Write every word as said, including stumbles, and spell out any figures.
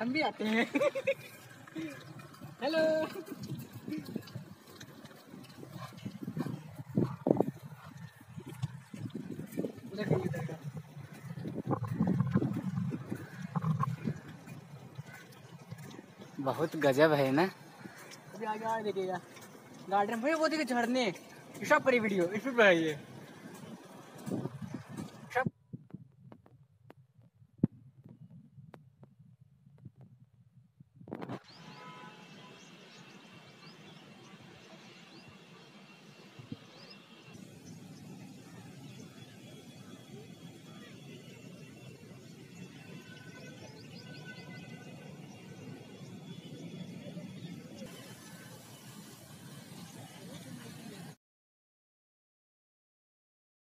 हम भी आते हैं। हेलो बहुत गजब है ना। आगे देखिएगा गार्डन में वो देखिए झरने। इस पर वीडियो इस पर बनाइए।